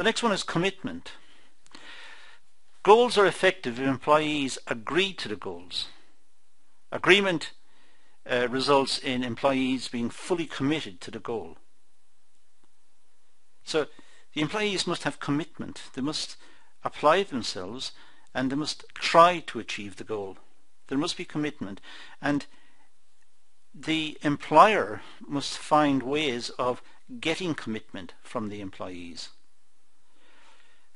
The next one is commitment. Goals are effective if employees agree to the goals. Agreement results in employees being fully committed to the goal. So the employees must have commitment. They must apply themselves and they must try to achieve the goal. There must be commitment, and the employer must find ways of getting commitment from the employees.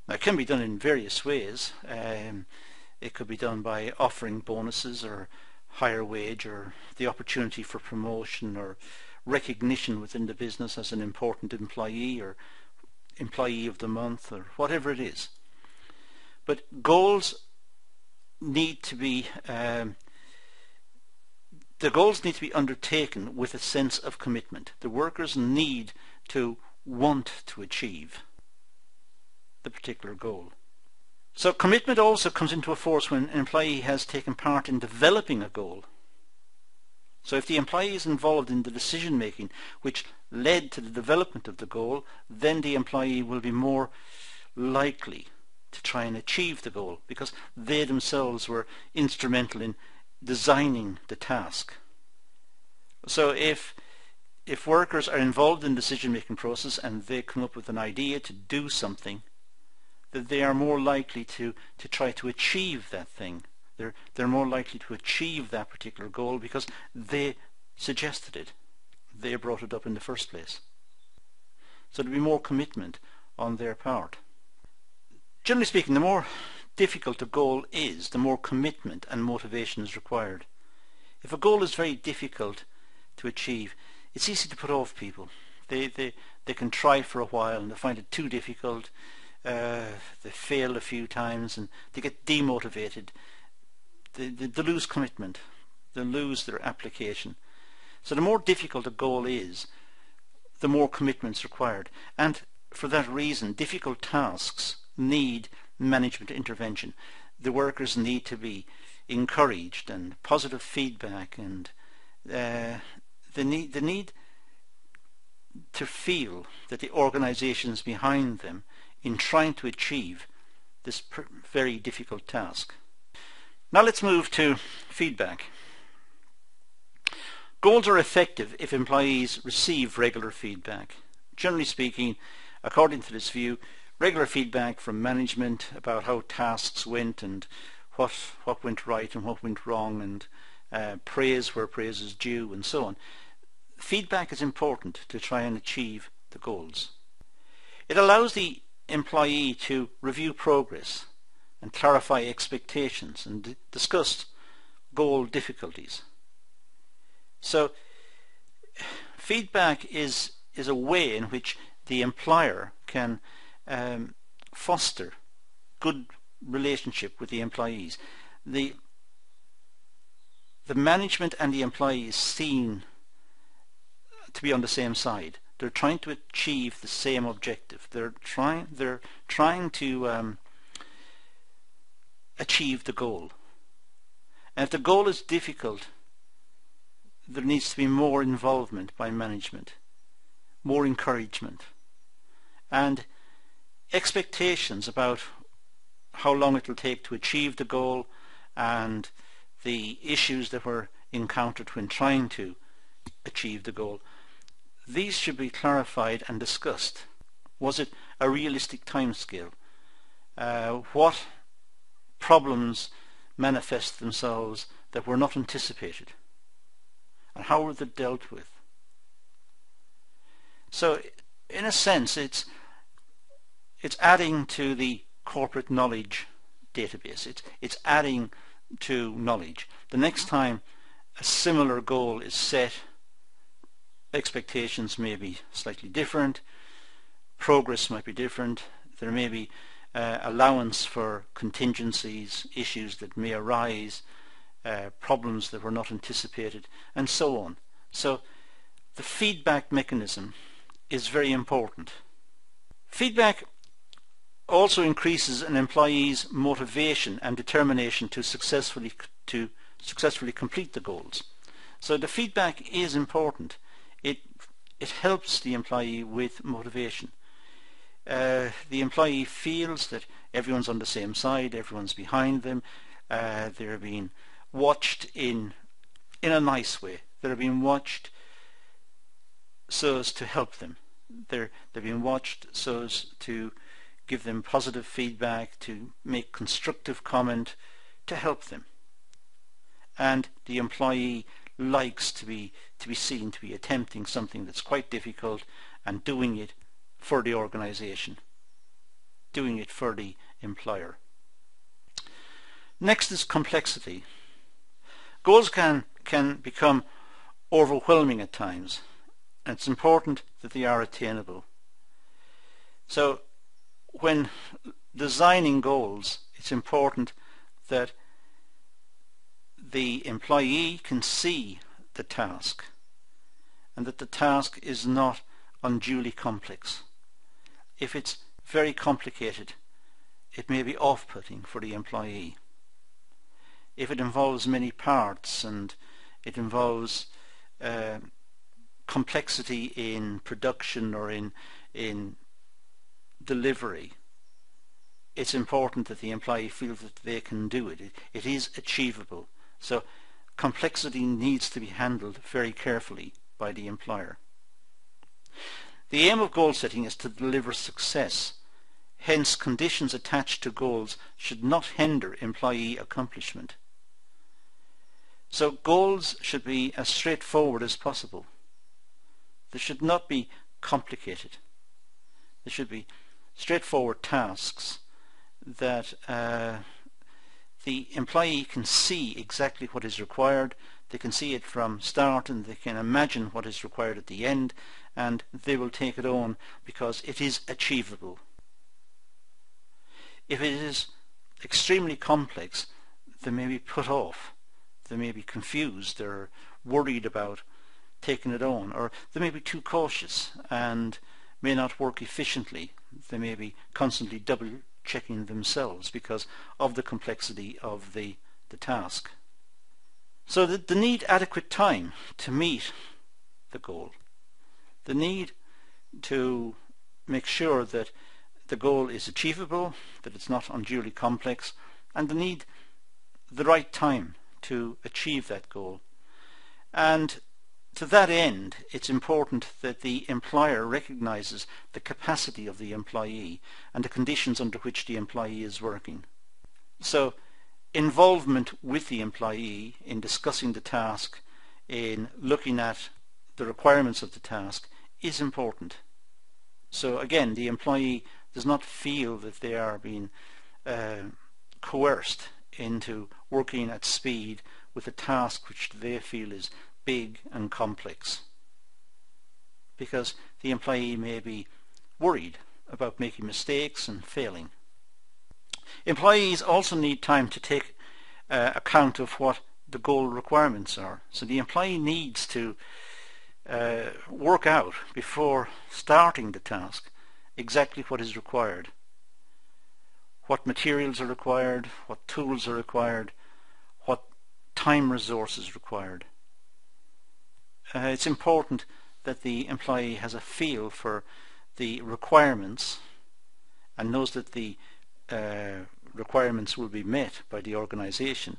Now, it can be done in various ways. It could be done by offering bonuses or higher wage or the opportunity for promotion or recognition within the business as an important employee or employee of the month or whatever it is. But the goals need to be undertaken with a sense of commitment. The workers need to want to achieve the particular goal. So commitment also comes into force when an employee has taken part in developing a goal. So if the employee is involved in the decision making which led to the development of the goal, then the employee will be more likely to try and achieve the goal because they themselves were instrumental in designing the task. So if workers are involved in the decision-making process and they come up with an idea to do something, that they are more likely to try to achieve that thing. They're more likely to achieve that particular goal because they suggested it. They brought it up in the first place. So there'll be more commitment on their part. Generally speaking, the more difficult a goal is, the more commitment and motivation is required. If a goal is very difficult to achieve, it's easy to put off people. They can try for a while and they find it too difficult. They fail a few times and they get demotivated. They lose commitment. They lose their application. So the more difficult a goal is, the more commitment is required. And for that reason, difficult tasks need management intervention. The workers need to be encouraged and positive feedback, and they need to feel that the organisation is behind them in trying to achieve this very difficult task. Now let's move to feedback. Goals are effective if employees receive regular feedback. Generally speaking, according to this view, regular feedback from management about how tasks went and what went right and what went wrong, and praise where praise is due, and so on. Feedback is important to try and achieve the goals. It allows the employee to review progress and clarify expectations and discuss goal difficulties. So feedback is a way in which the employer can foster good relationship with the employees. The management and the employees seem to be on the same side. They're trying to achieve the same objective. They're trying to achieve the goal. And if the goal is difficult, there needs to be more involvement by management, more encouragement, and expectations about how long it will take to achieve the goal and the issues that were encountered when trying to achieve the goal. These should be clarified and discussed. Was it a realistic timescale? What problems manifest themselves that were not anticipated? And how were they dealt with? So in a sense, it's adding to the corporate knowledge database. It's adding to knowledge. The next time a similar goal is set, expectations may be slightly different, progress might be different, there may be allowance for contingencies, issues that may arise, problems that were not anticipated, and so on. So the feedback mechanism is very important. Feedback also increases an employee's motivation and determination to successfully complete the goals. So the feedback is important. It helps the employee with motivation. the employee feels that everyone's on the same side, everyone's behind them, they're being watched in a nice way. They're being watched so as to help them. They're being watched so as to give them positive feedback, to make constructive comment, to help them. And the employee likes to be seen to be attempting something that's quite difficult and doing it for the organization, doing it for the employer. Next is complexity. Goals can become overwhelming at times, and it's important that they are attainable. So when designing goals, it's important that the employee can see the task and that the task is not unduly complex. If it's very complicated, it may be off-putting for the employee. If it involves many parts and it involves complexity in production or in delivery, it's important that the employee feels that they can do it. It is achievable. So complexity needs to be handled very carefully by the employer. The aim of goal setting is to deliver success. Hence, conditions attached to goals should not hinder employee accomplishment. So goals should be as straightforward as possible. They should not be complicated. They should be straightforward tasks that the employee can see exactly what is required. They can see it from start and they can imagine what is required at the end, and they will take it on because it is achievable. If it is extremely complex, they may be put off. They may be confused or worried about taking it on, or they may be too cautious and may not work efficiently. They may be constantly double checking themselves because of the complexity of the task. So they need adequate time to meet the goal. They need to make sure that the goal is achievable, that it's not unduly complex, and they need the right time to achieve that goal. And to that end, it's important that the employer recognizes the capacity of the employee and the conditions under which the employee is working. So involvement with the employee in discussing the task, in looking at the requirements of the task, is important. So again, the employee does not feel that they are being coerced into working at speed with a task which they feel is big and complex, because the employee may be worried about making mistakes and failing. Employees also need time to take account of what the goal requirements are. So the employee needs to work out before starting the task exactly what is required, what materials are required, what tools are required, what time resource is required. It's important that the employee has a feel for the requirements and knows that the requirements will be met by the organization,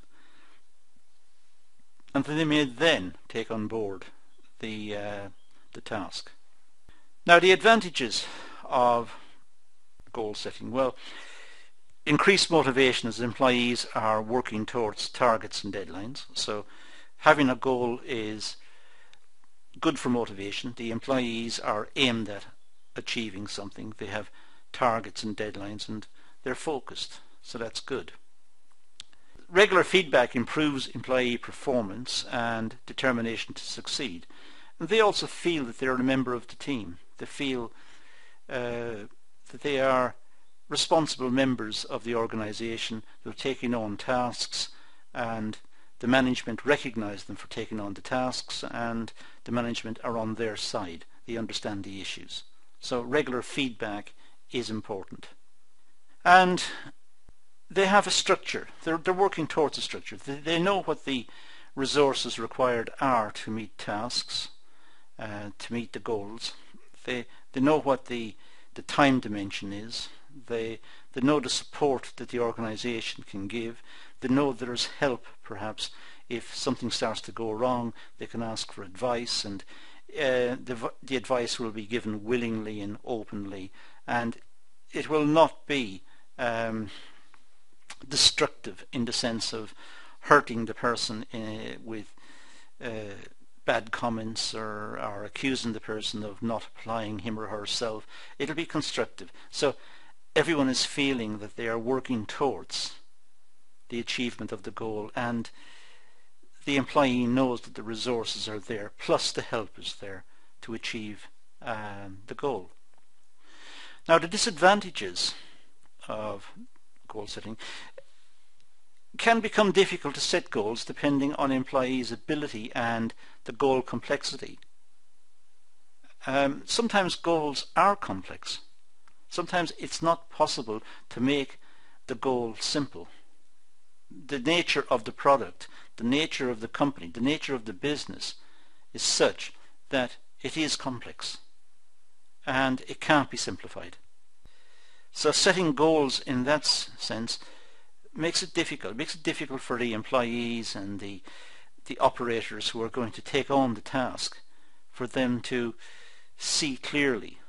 and that they may then take on board the task. Now, the advantages of goal setting. Well, increased motivation as employees are working towards targets and deadlines. So having a goal is good for motivation. The employees are aimed at achieving something. They have targets and deadlines and they're focused, so that's good. Regular feedback improves employee performance and determination to succeed. And they also feel that they're a member of the team. They feel that they are responsible members of the organization. They're taking on tasks, and the management recognize them for taking on the tasks, and the management are on their side. They understand the issues. So regular feedback is important. And they have a structure. They're working towards a structure. They know what the resources required are to meet tasks, to meet the goals. They know what the the time dimension is. They know the support that the organization can give. They know there's help, perhaps. If something starts to go wrong, they can ask for advice, and the advice will be given willingly and openly, and it will not be destructive in the sense of hurting the person with bad comments, or accusing the person of not applying him or herself. It'll be constructive. So everyone is feeling that they are working towards the achievement of the goal, and the employee knows that the resources are there, plus the help is there to achieve the goal. Now, the disadvantages of goal setting can become difficult to set goals depending on employees' ability and the goal complexity. Sometimes goals are complex. Sometimes it's not possible to make the goal simple. The nature of the product, the nature of the company, the nature of the business is such that it is complex and it can't be simplified. So setting goals in that sense makes it difficult. Makes it difficult for the employees and the operators who are going to take on the task, for them to see clearly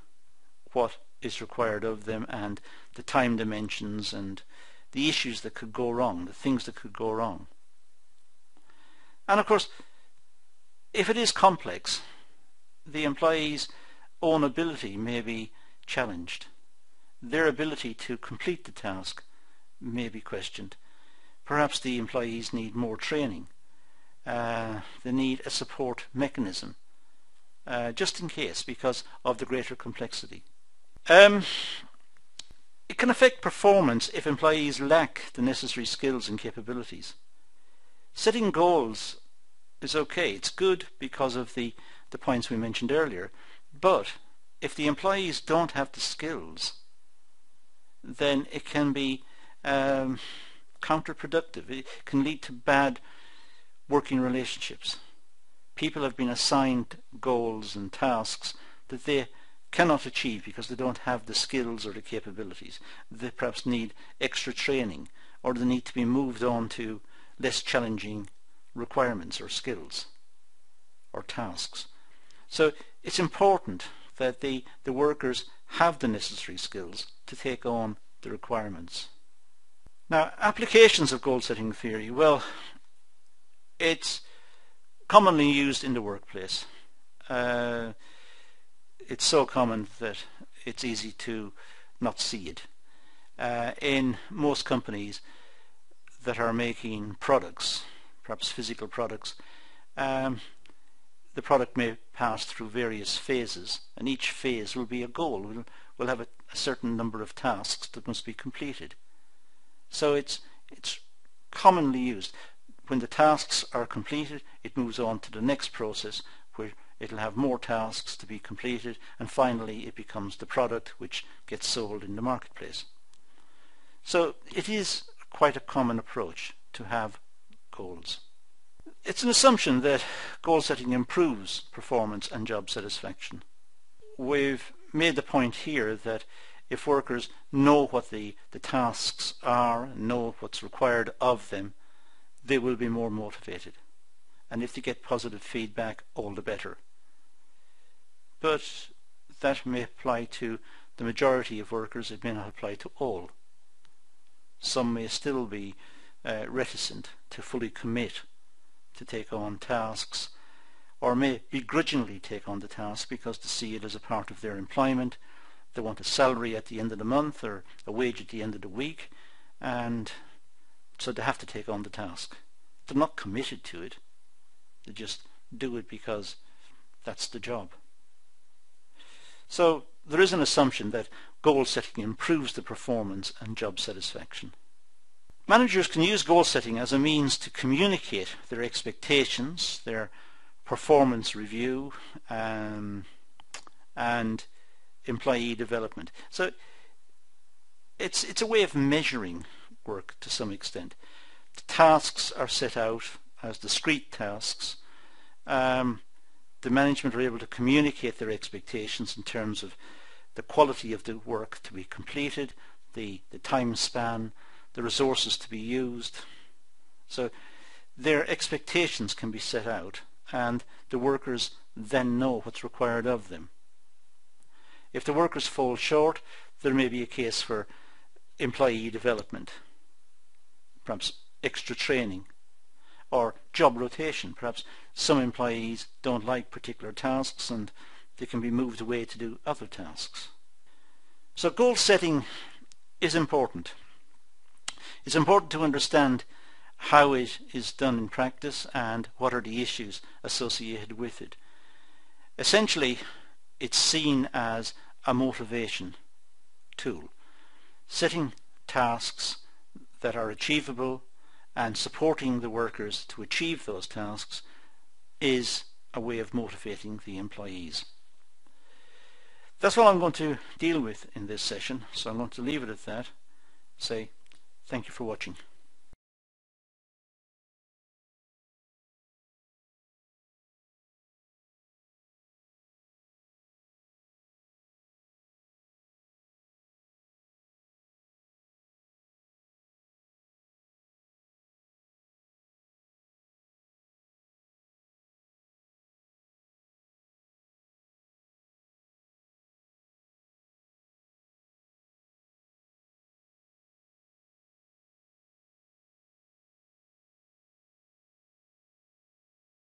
what is required of them, and the time dimensions, and the issues that could go wrong, the things that could go wrong. And of course, if it is complex, the employee's own ability may be challenged. Their ability to complete the task may be questioned. Perhaps the employees need more training. They need a support mechanism, just in case, because of the greater complexity. It can affect performance if employees lack the necessary skills and capabilities. Setting goals is okay, it's good because of the points we mentioned earlier, but if the employees don't have the skills, then it can be counterproductive. It can lead to bad working relationships. People have been assigned goals and tasks that they cannot achieve because they don't have the skills or the capabilities. They perhaps need extra training, or they need to be moved on to less challenging requirements or skills or tasks. So it's important that the workers have the necessary skills to take on the requirements. Now, applications of goal setting theory. Well, it's commonly used in the workplace. It's so common that it's easy to not see it. In most companies that are making products, perhaps physical products, the product may pass through various phases, and each phase will be a goal. We'll have a certain number of tasks that must be completed. So it's commonly used. When the tasks are completed, it moves on to the next process, where it'll have more tasks to be completed, and finally it becomes the product which gets sold in the marketplace. So it is quite a common approach to have goals. It's an assumption that goal setting improves performance and job satisfaction. We've made the point here that if workers know what the tasks are, know what's required of them, they will be more motivated. And if they get positive feedback, all the better. But that may apply to the majority of workers. It may not apply to all. Some may still be reticent to fully commit to take on tasks, or may begrudgingly take on the task because they see it as a part of their employment. They want a salary at the end of the month, or a wage at the end of the week, and so they have to take on the task. They're not committed to it. They just do it because that's the job. So there is an assumption that goal setting improves the performance and job satisfaction. Managers can use goal setting as a means to communicate their expectations, their performance review, and employee development. So it's a way of measuring work to some extent. The tasks are set out as discrete tasks. The management are able to communicate their expectations in terms of the quality of the work to be completed, the time span, the resources to be used. So their expectations can be set out, and the workers then know what's required of them. If the workers fall short, there may be a case for employee development, perhaps extra training, or job rotation. Perhaps some employees don't like particular tasks and they can be moved away to do other tasks. So goal setting is important. It's important to understand how it is done in practice and what are the issues associated with it. Essentially, it's seen as a motivation tool, setting tasks that are achievable and supporting the workers to achieve those tasks is a way of motivating the employees. That's all I'm going to deal with in this session, so I'm going to leave it at that. Say thank you for watching.